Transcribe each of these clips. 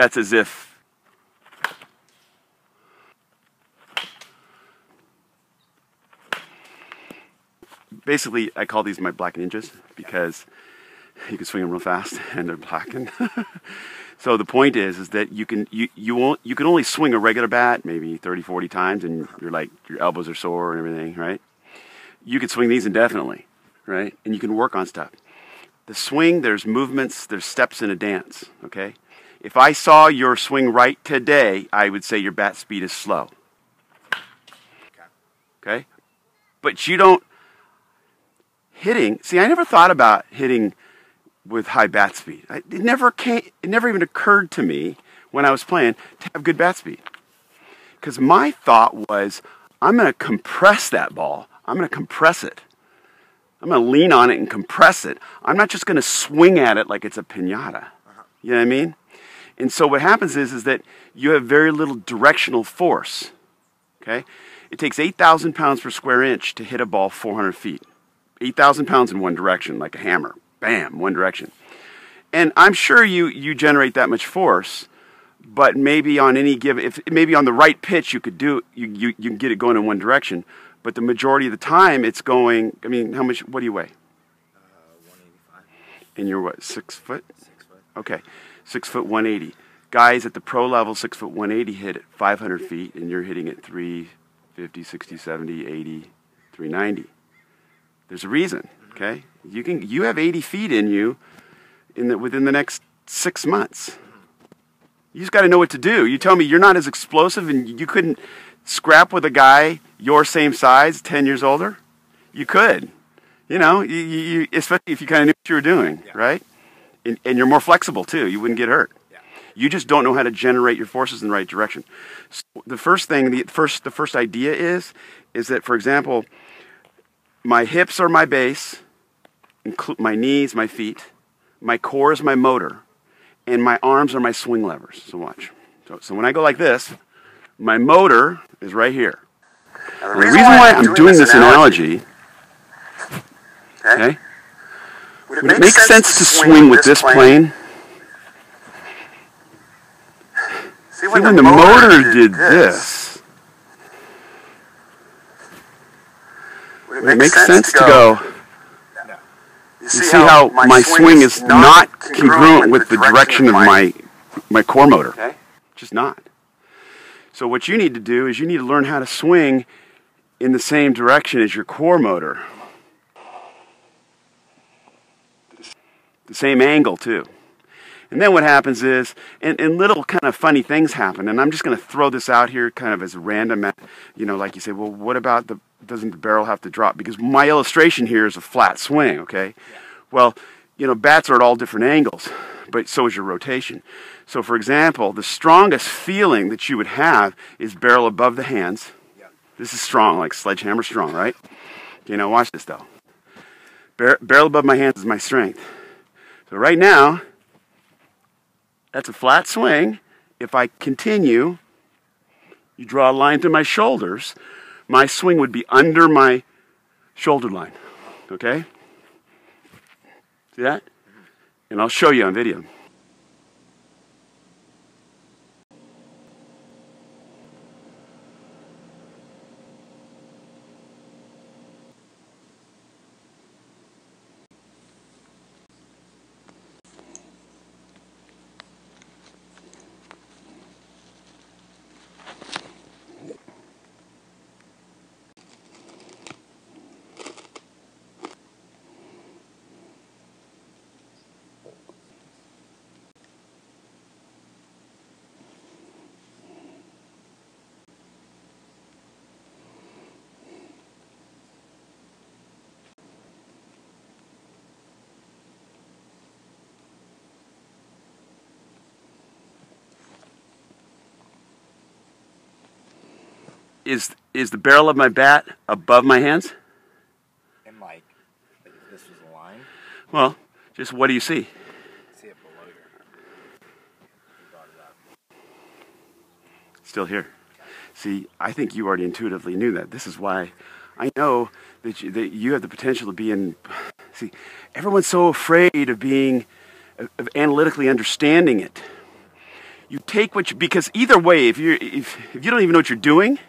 That's as if. Basically, I call these my black ninjas because you can swing them real fast and they're black. And so the point is that you can only swing a regular bat maybe 30, 40 times and you're like, your elbows are sore and everything, right? You could swing these indefinitely, right? And you can work on stuff. The swing, there's movements, there's steps in a dance, okay? If I saw your swing right today, I would say your bat speed is slow. Okay? But you don't... Hitting... See, I never thought about hitting with high bat speed. It never even occurred to me when I was playing to have good bat speed. Because my thought was, I'm going to compress that ball. I'm going to compress it. I'm going to lean on it and compress it. I'm not just going to swing at it like it's a piñata. You know what I mean? And so what happens is that you have very little directional force, okay? It takes 8,000 pounds per square inch to hit a ball 400 feet. 8,000 pounds in one direction, like a hammer. Bam, one direction. And I'm sure you generate that much force, but maybe on any given, maybe on the right pitch you could do, you can get it going in one direction, but the majority of the time it's going, I mean, how much, what do you weigh? 185. And you're what, 6 foot? 6 foot. Okay. 6 foot 180. Guys at the pro level, 6 foot 180 hit at 500 feet, and you're hitting at 350, 60, 70, 80, 390. There's a reason, okay? You have 80 feet in you within the next 6 months. You just got to know what to do. You tell me you're not as explosive, and you couldn't scrap with a guy your same size, 10 years older. You could, you know, especially if you kind of knew what you were doing, right? And you're more flexible, too. You wouldn't get hurt. Yeah. You just don't know how to generate your forces in the right direction. So the first thing, the first idea is that, for example, my hips are my base, my knees, my feet, my core is my motor, and my arms are my swing levers. So watch. So when I go like this, my motor is right here. Now, the reason why I'm doing this analogy, okay? Would it make sense to swing with this plane? See, when the motor did this, would it make sense to go? No. You see how my swing is not congruent with the direction of my core motor. Okay. Just not. So what you need to do is you need to learn how to swing in the same direction as your core motor. The same angle too. And then what happens is, and little kind of funny things happen, and I'm just going to throw this out here kind of as random, you know, like you say, well, what about doesn't the barrel have to drop? Because my illustration here is a flat swing, okay? Yeah. Well, you know, bats are at all different angles, but so is your rotation. So for example, the strongest feeling that you would have is barrel above the hands. Yeah. This is strong, like sledgehammer strong, right? Okay, now watch this though. Barrel above my hands is my strength. So right now, that's a flat swing. If I continue, you draw a line through my shoulders, my swing would be under my shoulder line, okay? See that? And I'll show you on video. Is the barrel of my bat above my hands? And like, if this was a line? Well, just what do you see? I see it below your... Still here. Okay. See, I think you already intuitively knew that. This is why I know that you have the potential to be in... See, everyone's so afraid of analytically understanding it. You take what you, because either way, if you don't even know what you're doing,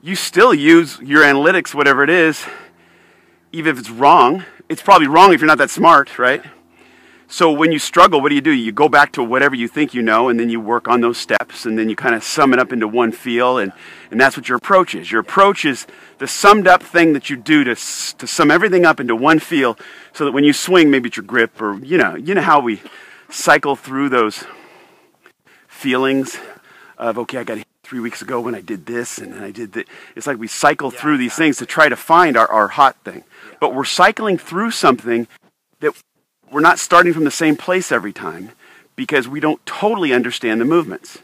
you still use your analytics, whatever it is, even if it's wrong. It's probably wrong if you're not that smart, right? So when you struggle, what do? You go back to whatever you think you know, and then you work on those steps, and then you kind of sum it up into one feel, and that's what your approach is. Your approach is the summed up thing that you do to sum everything up into one feel, so that when you swing, maybe it's your grip, or you know how we cycle through those feelings of, okay, I got to hit 3 weeks ago when I did this, and then I did that. It's like we cycle through these things to try to find our hot thing. But we're cycling through something that we're not starting from the same place every time, because we don't totally understand the movements.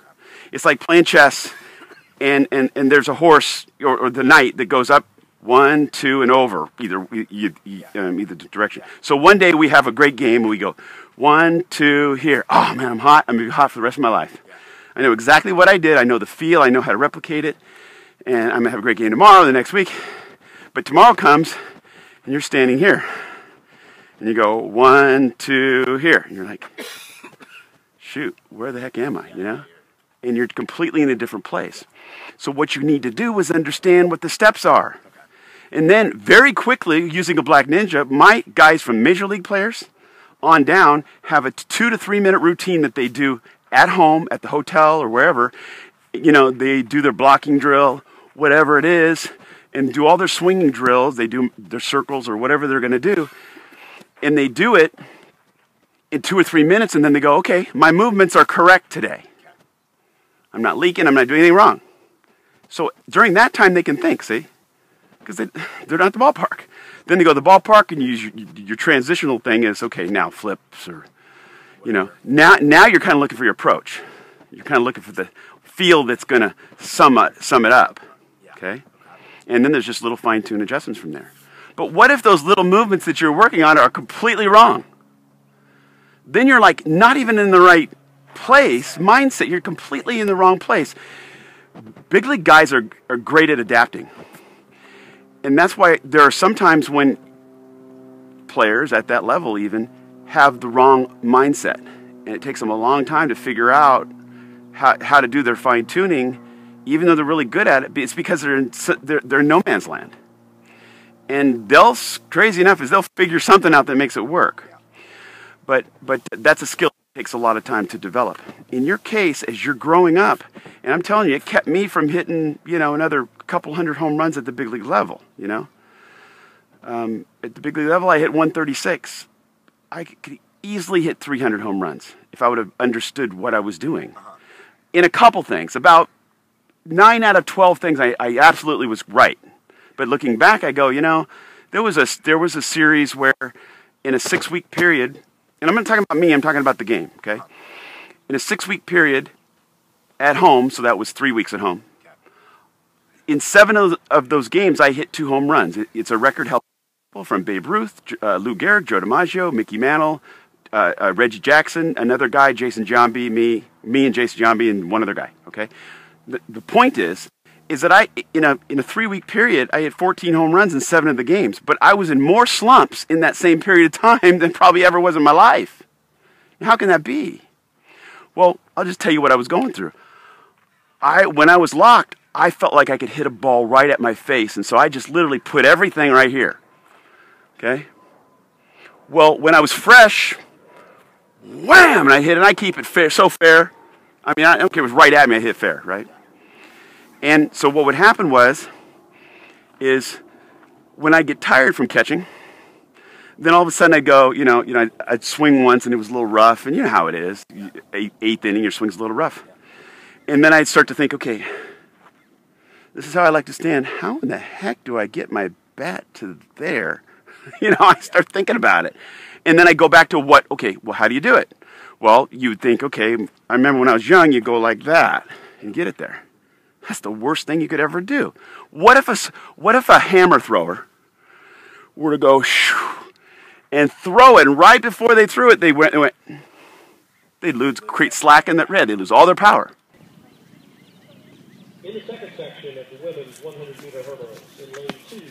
It's like playing chess, and there's a horse or the knight that goes up 1, 2, and over, either direction. So one day we have a great game and we go 1, 2 here. Oh man, I'm hot. I'm gonna be hot for the rest of my life. I know exactly what I did. I know the feel. I know how to replicate it, and I'm gonna have a great game tomorrow, the next week. But tomorrow comes, and you're standing here. And you go 1, 2 here, and you're like, shoot, where the heck am I? You know, and you're completely in a different place. So what you need to do is understand what the steps are, and then very quickly, using a Black Ninja, my guys from major league players on down have a 2 to 3 minute routine that they do at home, at the hotel, or wherever. You know, they do their blocking drill, whatever it is, and do all their swinging drills. They do their circles or whatever they're going to do. And they do it in 2 or 3 minutes, and then they go, okay, my movements are correct today. I'm not leaking, I'm not doing anything wrong. So during that time, they can think, see? Because they're not at the ballpark. Then they go to the ballpark, and you use your transitional thing is, okay, now flips, or, you know. Now you're kind of looking for your approach. You're kind of looking for the feel that's going to sum it up, okay? And then there's just little fine-tuned adjustments from there. But what if those little movements that you're working on are completely wrong? Then you're like not even in the right place, mindset. You're completely in the wrong place. Big league guys are great at adapting. And that's why there are some times when players at that level even have the wrong mindset. And it takes them a long time to figure out how to do their fine tuning, even though they're really good at it. It's because they're in no man's land. And they'll, crazy enough, is they'll figure something out that makes it work. But that's a skill that takes a lot of time to develop. In your case, as you're growing up, and I'm telling you, it kept me from hitting, you know, another couple hundred home runs at the big league level, you know. At the big league level, I hit 136. I could easily hit 300 home runs if I would have understood what I was doing. In a couple things, about 9 out of 12 things, I absolutely was right. But looking back, I go, you know, there was a series where in a 6-week period, and I'm not talking about me, I'm talking about the game, okay? In a 6-week period at home, so that was 3 weeks at home, in 7 of those games, I hit 2 home runs. It's a record held from Babe Ruth, Lou Gehrig, Joe DiMaggio, Mickey Mantle, Reggie Jackson, another guy, Jason Giambi, me and Jason Giambi, and one other guy, okay? The point is that in a 3-week period, I hit 14 home runs in 7 of the games. But I was in more slumps in that same period of time than probably ever was in my life. Now, how can that be? Well, I'll just tell you what I was going through. When I was locked, I felt like I could hit a ball right at my face. And so I just literally put everything right here. Okay? Well, when I was fresh, wham! And I hit it. And I keep it fair, so fair. I mean, I don't care if it was right at me, I hit fair, right? And so what would happen is when I get tired from catching, then all of a sudden I'd go, you know, I'd swing once and it was a little rough, and you know how it is. Eighth inning, your swing's a little rough. And then I'd start to think, okay, this is how I like to stand. How in the heck do I get my bat to there? You know, I start thinking about it. And then I go back to how do you do it? Well, you'd think, okay, I remember when I was young, you'd go like that and get it there. That's the worst thing you could ever do. What if a hammer thrower were to go and throw it, and right before they threw it, they'd create slack in that red. They'd lose all their power. In the second section of the women's 100-meter hurdles, in lane 2.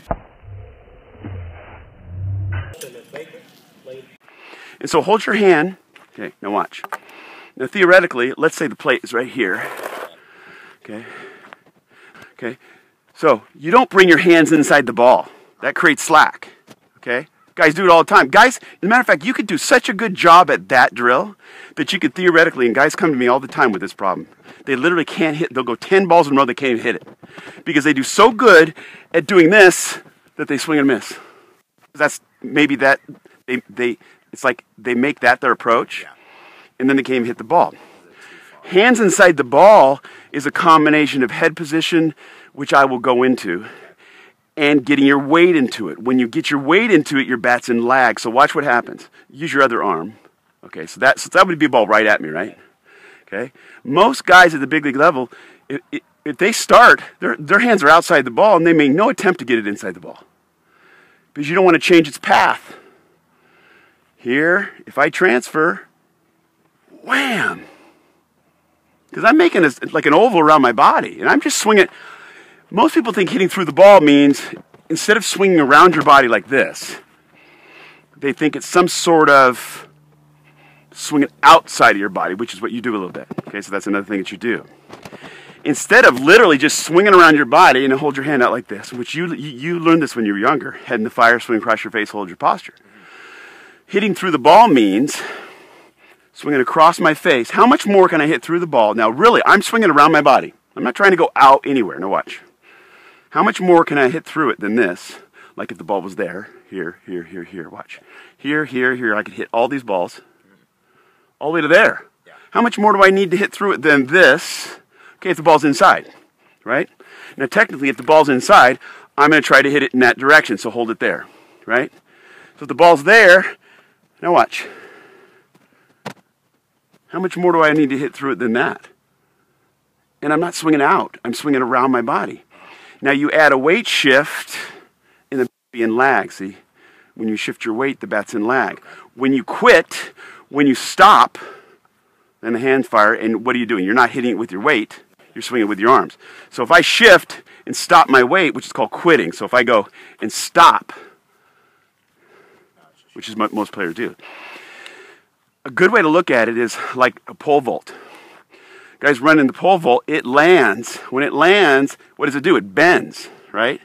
And so hold your hand. Okay, now watch. Now theoretically, let's say the plate is right here. Okay. Okay. So you don't bring your hands inside the ball. That creates slack. Okay. Guys do it all the time. Guys, as a matter of fact, you could do such a good job at that drill that you could theoretically, and guys come to me all the time with this problem. They literally can't hit. They'll go 10 balls in a row, they can't even hit it. Because they do so good at doing this that they swing and miss. That's maybe that, it's like they make that their approach, and then they can't even hit the ball. Hands inside the ball is a combination of head position, which I will go into, and getting your weight into it. When you get your weight into it, your bat's in lag. So watch what happens. Use your other arm. Okay, so that would be a ball right at me, right? Okay. Most guys at the big league level, if they start, their hands are outside the ball, and they make no attempt to get it inside the ball because you don't want to change its path. Here, if I transfer, wham! Because I'm making like an oval around my body, and I'm just swinging. Most people think hitting through the ball means instead of swinging around your body like this, they think it's some sort of swinging outside of your body, which is what you do a little bit. Okay, so that's another thing that you do. Instead of literally just swinging around your body and hold your hand out like this, which you learned this when you were younger, head in the fire, swing across your face, hold your posture. Hitting through the ball means swinging across my face. How much more can I hit through the ball? Now, really, I'm swinging around my body. I'm not trying to go out anywhere. Now watch. How much more can I hit through it than this? Like if the ball was there, here, here, here, here, watch. Here, here, here, I could hit all these balls all the way to there. Yeah. How much more do I need to hit through it than this? Okay, if the ball's inside, right? Now technically, if the ball's inside, I'm gonna try to hit it in that direction, so hold it there, right? So if the ball's there, now watch. How much more do I need to hit through it than that? And I'm not swinging out, I'm swinging around my body. Now you add a weight shift and the bat be in lag, see? When you shift your weight, the bat's in lag. When you quit, when you stop, then the hands fire, and what are you doing? You're not hitting it with your weight, you're swinging with your arms. So if I shift and stop my weight, which is called quitting, so if I go and stop, which is what most players do, a good way to look at it is like a pole vault. Guys running the pole vault, it lands. When it lands, what does it do? It bends, right?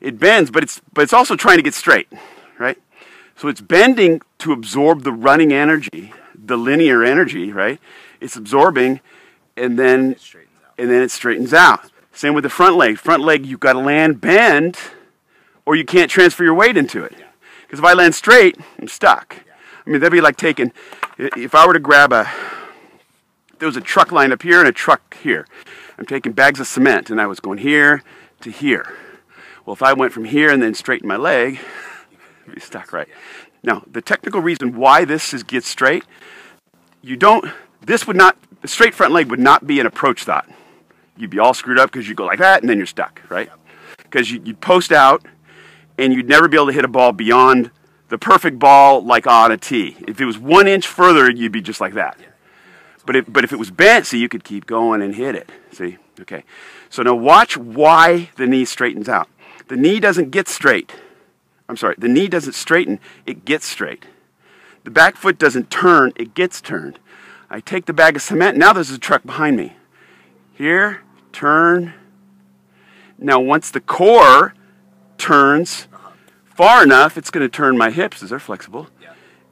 It bends, but it's also trying to get straight, right? So it's bending to absorb the running energy, the linear energy, right? It's absorbing, and then it straightens out. Same with the front leg. Front leg, you've got to land bend, or you can't transfer your weight into it. Because if I land straight, I'm stuck. I mean, that'd be like taking, if I were to grab a, there was a truck line up here and a truck here. I'm taking bags of cement, and I was going here to here. Well, if I went from here and then straightened my leg, I'd be stuck, right? Now, the technical reason why this is get straight, you don't, this would not, a straight front leg would not be an approach thought. You'd be all screwed up because you go like that, and then you're stuck, right? Because you'd post out, and you'd never be able to hit a ball beyond the perfect ball like on a tee. If it was 1 inch further, you'd be just like that. But if it was bent, see, you could keep going and hit it, see? Okay, so now watch why the knee straightens out. The knee doesn't get straight. I'm sorry, the knee doesn't straighten, it gets straight. The back foot doesn't turn, it gets turned. I take the bag of cement, now there's a truck behind me. Here, turn. Now once the core turns far enough, it's gonna turn my hips, as they're flexible.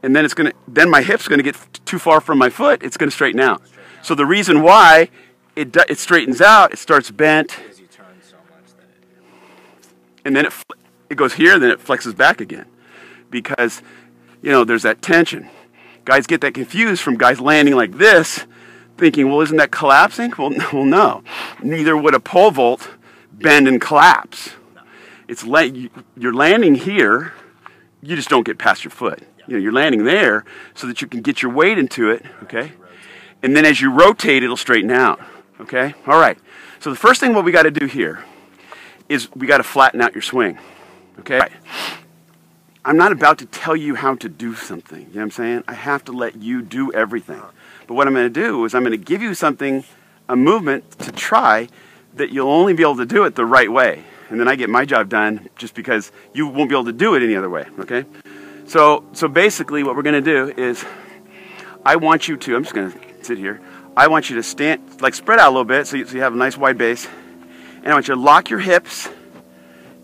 And then it's going to, then my hip's going to get too far from my foot. It's going to straighten out. So the reason why it straightens out, it starts bent, and then it goes here, and then it flexes back again, because you know there's that tension. Guys get that confused from guys landing like this, thinking, well, isn't that collapsing? Well, no. Neither would a pole vault bend and collapse. It's you're landing here, you just don't get past your foot. You know, you're landing there so that you can get your weight into it, okay? And then as you rotate, it'll straighten out, okay? All right, so the first thing what we got to do here is we got to flatten out your swing, okay? Right. I'm not about to tell you how to do something, you know what I'm saying? I have to let you do everything. But what I'm going to do is I'm going to give you something, a movement to try that you'll only be able to do it the right way. And then I get my job done just because you won't be able to do it any other way, okay? So basically what we're going to do is I want you to, I'm just going to sit here. I want you to stand, like spread out a little bit so you have a nice wide base. And I want you to lock your hips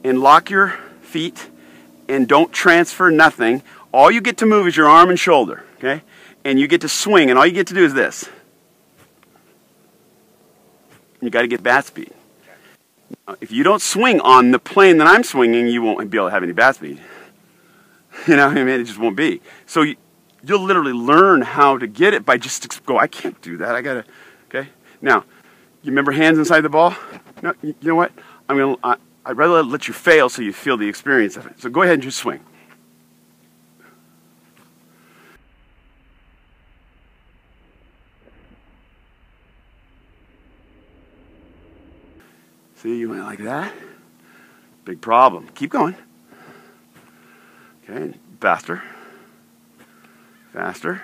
and lock your feet and don't transfer nothing. All you get to move is your arm and shoulder, okay? And you get to swing and all you get to do is this. You got to get bat speed. Now, if you don't swing on the plane that I'm swinging, you won't be able to have any bat speed. You know what I mean? It just won't be. So you'll literally learn how to get it by just go, I can't do that. I got to, okay? Now, you remember hands inside the ball? No, you know what? I'd rather let you fail so you feel the experience of it. So go ahead and just swing. See, you went like that. Big problem. Keep going. Okay, faster. Faster.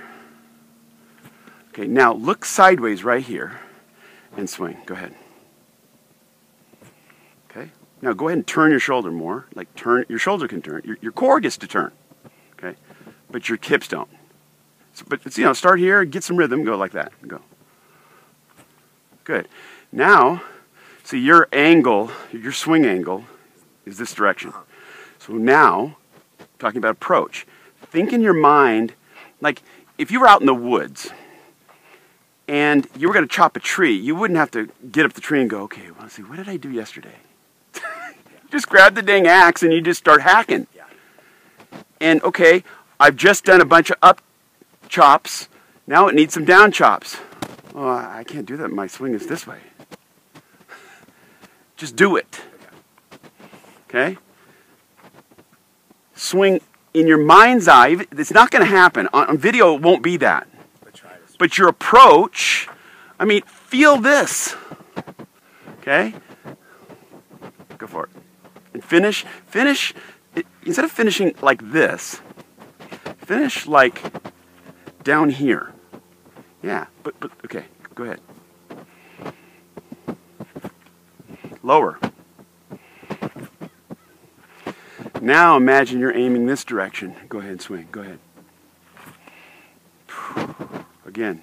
Okay, now look sideways right here and swing. Go ahead. Okay, now go ahead and turn your shoulder more. Like turn, your shoulder can turn. Your core gets to turn. Okay, but your hips don't. So, but it's, you know, start here, get some rhythm, go like that. Go. Good. Now, see, your angle, your swing angle is this direction. So now, talking about approach, think in your mind, like if you were out in the woods and you were going to chop a tree, you wouldn't have to get up the tree and go, okay, well, see, what did I do yesterday? Just grab the dang axe and you just start hacking. And okay, I've just done a bunch of up chops. Now it needs some down chops. Oh, I can't do that. My swing is this way. Just do it, okay? Swing in your mind's eye. It's not going to happen. On video, it won't be that. But your approach, I mean, feel this, okay? Go for it. And finish, instead of finishing like this, finish like down here. Yeah, but okay, go ahead. Lower. Now imagine you're aiming this direction. Go ahead and swing. Go ahead. Again.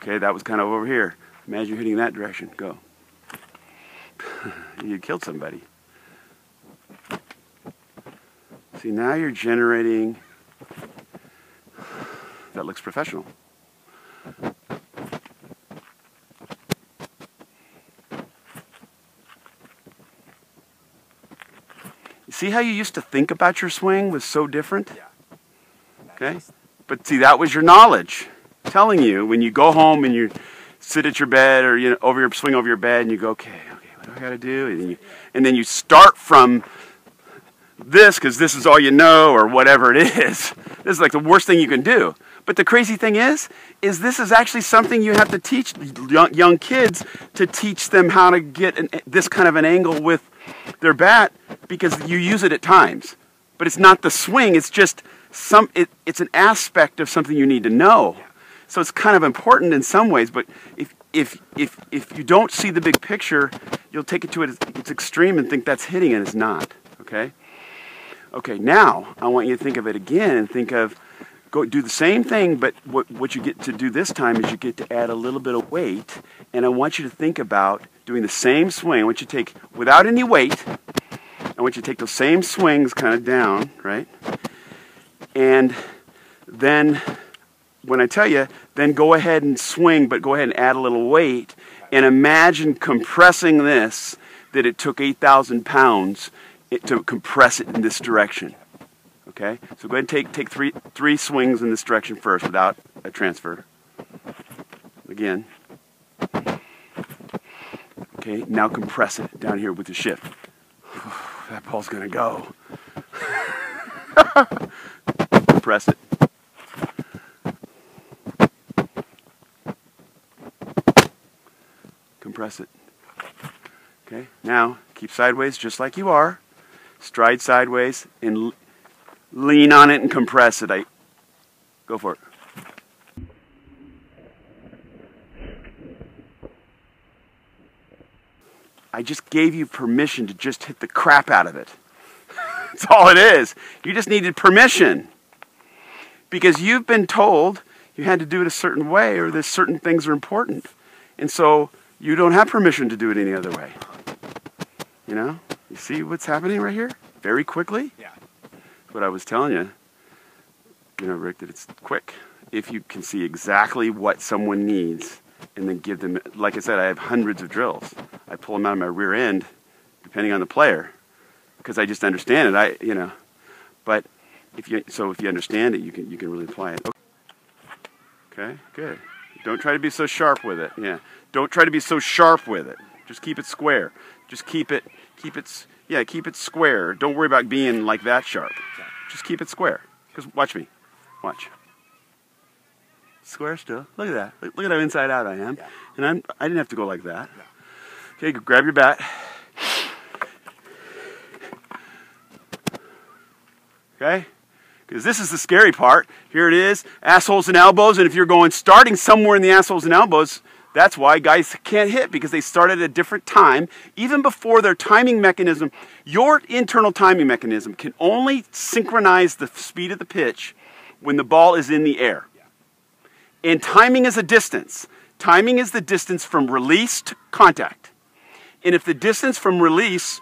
Okay, that was kind of over here. Imagine you're hitting that direction. Go. You killed somebody. See, now you're generating. That looks professional. You see how you used to think about your swing was so different? Yeah. Okay? But see, that was your knowledge telling you when you go home and you sit at your bed or you know, over your swing over your bed and you go, okay. I gotta do, and then you start from this because this is all you know or whatever it is. This is like the worst thing you can do. But the crazy thing is this is actually something you have to teach young kids, to teach them how to get this kind of an angle with their bat, because you use it at times. But it's not the swing. It's just it's an aspect of something you need to know. So it's kind of important in some ways, but if you don't see the big picture, you'll take it to its extreme and think that's hitting, and it's not, okay? Okay, now I want you to think of it again and think of, do the same thing, but what you get to do this time is you get to add a little bit of weight, and I want you to think about doing the same swing. I want you to take, without any weight, I want you to take those same swings kind of down, right? And then when I tell you, then go ahead and swing, but go ahead and add a little weight, and imagine compressing this, that it took 8,000 pounds to compress it in this direction. Okay? So go ahead and take three swings in this direction first without a transfer. Again. Okay, now compress it down here with the shift. That ball's gonna go. Compress it. Compress it. Okay, now keep sideways just like you are. Stride sideways and lean on it and compress it. Go for it. I just gave you permission to just hit the crap out of it. That's all it is. You just needed permission. Because you've been told you had to do it a certain way or that certain things are important. And so you don't have permission to do it any other way. You know? You see what's happening right here? Very quickly? Yeah. What I was telling you, you know, Rick, that it's quick. If you can see exactly what someone needs and then give them, like I said, I have hundreds of drills. I pull them out of my rear end, depending on the player, because I just understand it. You know, but if you understand it, you can really apply it. Okay, good. Don't try to be so sharp with it. Yeah, don't try to be so sharp with it. Just keep it square. Just keep it square. Don't worry about being like that sharp. Just keep it square. Because watch me, watch. Square still. Look at that. Look at how inside out I am. Yeah. And I didn't have to go like that. No. Okay, grab your bat. Okay? Because this is the scary part. Here it is, assholes and elbows. And if you're starting somewhere in the assholes and elbows, that's why guys can't hit, because they start at a different time. Even before their timing mechanism, your internal timing mechanism can only synchronize the speed of the pitch when the ball is in the air. And timing is a distance. Timing is the distance from release to contact. And if the distance from release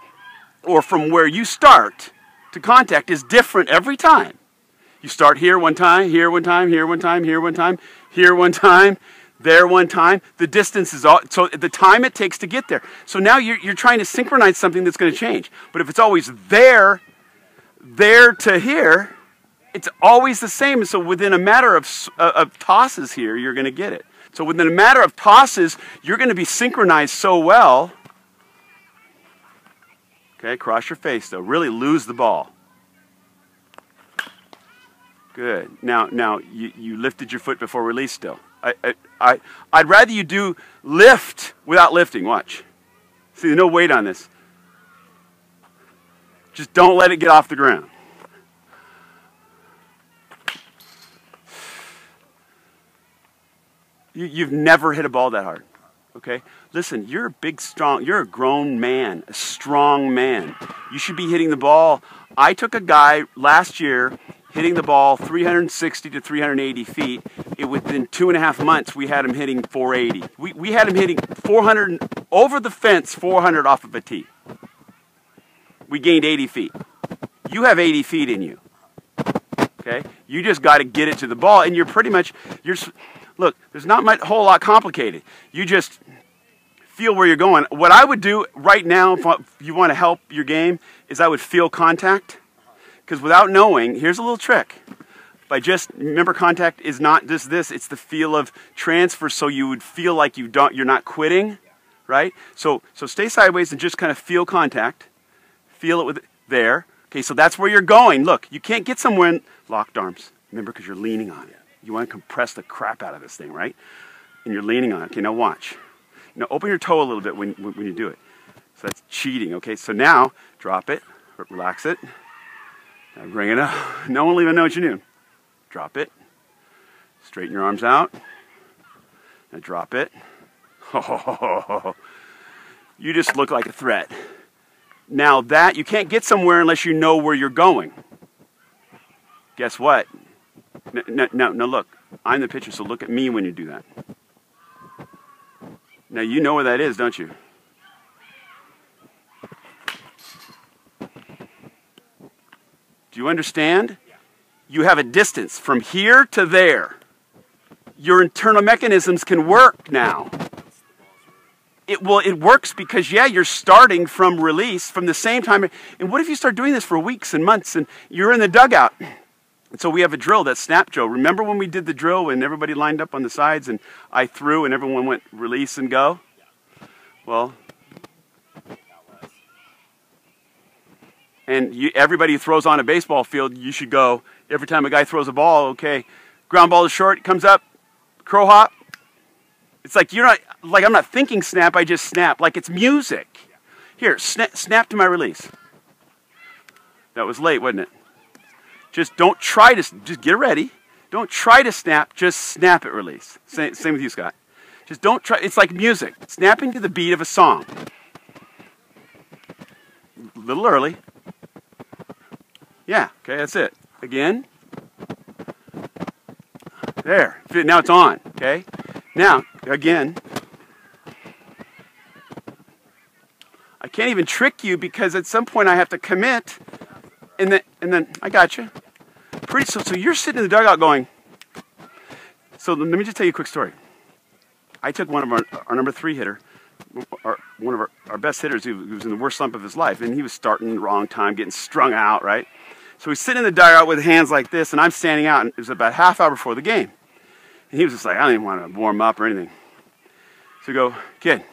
or from where you start to contact is different every time, you start here one time, here one time, here one time, here one time, here one time, there one time, the distance is all, so the time it takes to get there. So now you're trying to synchronize something that's going to change. But if it's always there to here, it's always the same, so within a matter of tosses here, you're going to get it. So within a matter of tosses, you're going to be synchronized so well. Okay, cross your face, though. Really lose the ball. Good. Now you lifted your foot before release still. I'd rather you do lift without lifting. Watch. See, there's no weight on this. Just don't let it get off the ground. You've never hit a ball that hard, okay? Listen, you're a big, strong, you're a grown man, a strong man. You should be hitting the ball. I took a guy last year hitting the ball 360 to 380 feet. Within 2.5 months, we had him hitting 480. We had him hitting 400, over the fence, 400 off of a tee. We gained 80 feet. You have 80 feet in you, okay? You just got to get it to the ball, and you're pretty much, look, there's not a whole lot complicated. You just feel where you're going. What I would do right now, if you want to help your game, is I would feel contact. Because without knowing, here's a little trick. By just, remember, contact is not just this, it's the feel of transfer, so you would feel like you're not quitting, right? So stay sideways and just kind of feel contact. Feel it with there. Okay, so that's where you're going. Look, you can't get somewhere in locked arms. Remember, because you're leaning on it. You want to compress the crap out of this thing, right? And you're leaning on it. Okay, now watch. Now open your toe a little bit when you do it. So that's cheating, okay? So now drop it, relax it. Now bring it up. No one will even know what you're doing. Drop it. Straighten your arms out. Now drop it. Oh, you just look like a threat. Now that, you can't get somewhere unless you know where you're going. Guess what? No, look, I'm the pitcher, so look at me when you do that. Now you know where that is, don't you? Do you understand? Yeah. You have a distance from here to there. Your internal mechanisms can work now. It works because, yeah, you're starting from release from the same time. And what if you start doing this for weeks and months and you're in the dugout? And so we have a drill, that snap drill. Remember when we did the drill when everybody lined up on the sides and I threw and everyone went release and go? Yeah. Well, and everybody who throws on a baseball field, you should go, every time a guy throws a ball, okay, ground ball is short, comes up, crow hop. It's like you're not, like I'm not thinking snap, I just snap, like it's music. Yeah. Here, snap to my release. That was late, wasn't it? Just don't try to, just get ready. Don't try to snap, just snap at release. Same with you, Scott. Just don't try, it's like music, snapping to the beat of a song. little early. Yeah, okay, that's it. Again. There. Now it's on, okay? Now, again. I can't even trick you because at some point I have to commit and then I got you. Pretty so you're sitting in the dugout going. So let me just tell you a quick story. I took one of our number three hitter, one of our best hitters who was in the worst slump of his life, and he was starting the wrong time, getting strung out, right? So he's sitting in the dugout with hands like this, and I'm standing out, and it was about half hour before the game. And he was just like, I don't even want to warm up or anything. So we go, kid,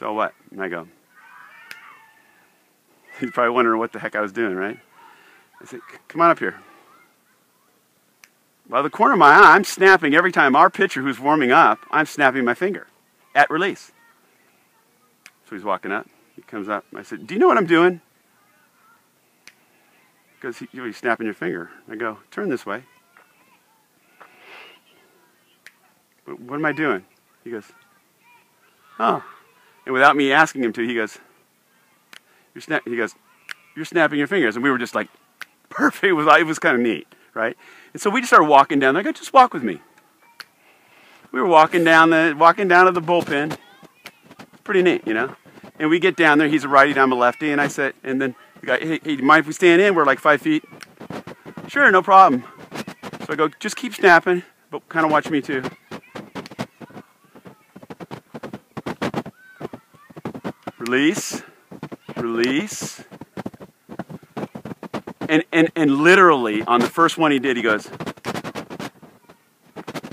so what? And I go, he's probably wondering what the heck I was doing, right? I said, come on up here. By the corner of my eye, I'm snapping every time our pitcher who's warming up, I'm snapping my finger at release. So he's walking up. He comes up. I said, do you know what I'm doing? He goes, you're snapping your finger. I go, turn this way. What am I doing? He goes, oh. And without me asking him to, he goes, you're snapping your fingers. And we were just like, perfect. It was kind of neat, right? And so we just started walking down there. I go, just walk with me. We were walking down to the bullpen. Pretty neat, you know? And we get down there. He's a righty, and I'm a lefty. And I said, and then the guy, hey, do you mind if we stand in? We're like 5 feet. Sure, no problem. So I go, just keep snapping, but kind of watch me too. Release, release, and literally on the first one he did, he goes,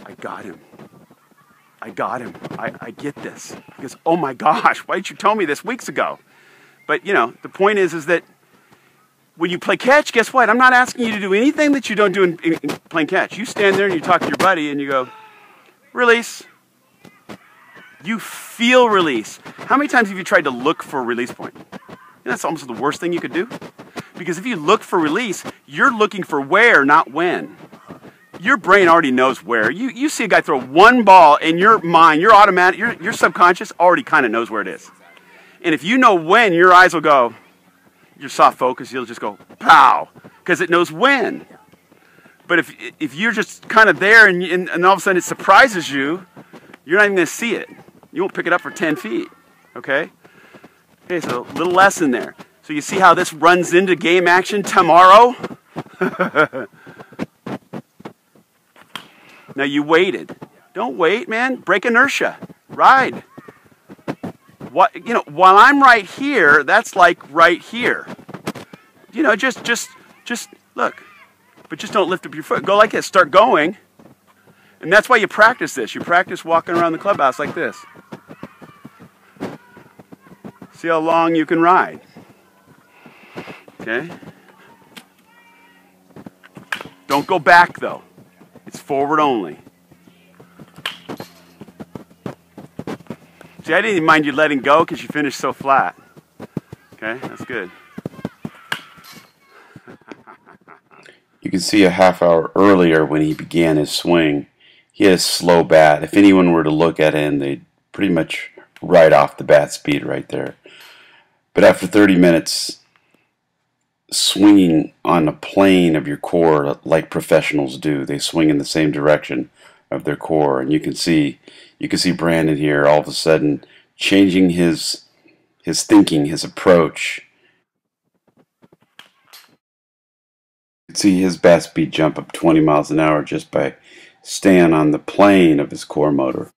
I got him. I got him. I get this. He goes, oh my gosh, why didn't you tell me this weeks ago? But you know, the point is that when you play catch, guess what? I'm not asking you to do anything that you don't do in playing catch. You stand there and you talk to your buddy and you go, release. You feel release. How many times have you tried to look for a release point? And that's almost the worst thing you could do. Because if you look for release, you're looking for where, not when. Your brain already knows where. You see a guy throw one ball and your mind, your automatic, your subconscious already kind of knows where it is. And if you know when, your eyes will go, your soft focus, you'll just go, pow, because it knows when. But if you're just kind of there and all of a sudden it surprises you, you're not even going to see it. You won't pick it up for 10 feet, okay? Okay, so a little lesson there. So you see how this runs into game action tomorrow? Now you waited. Don't wait, man. Break inertia. Ride. What, you know, while I'm right here, that's like right here. You know, just look. But just don't lift up your foot. Go like this. Start going. And that's why you practice this. You practice walking around the clubhouse like this. See how long you can ride. Okay? Don't go back, though. It's forward only. See, I didn't even mind you letting go because you finished so flat. Okay? That's good. You can see a half hour earlier when he began his swing. He had a slow bat. If anyone were to look at him, they'd pretty much write off the bat speed right there. But after 30 minutes, swinging on a plane of your core like professionals do, they swing in the same direction of their core. And you can see Brandon here all of a sudden changing his thinking, his approach. You can see his bat speed jump up 20 miles an hour just by staying on the plane of his core motor.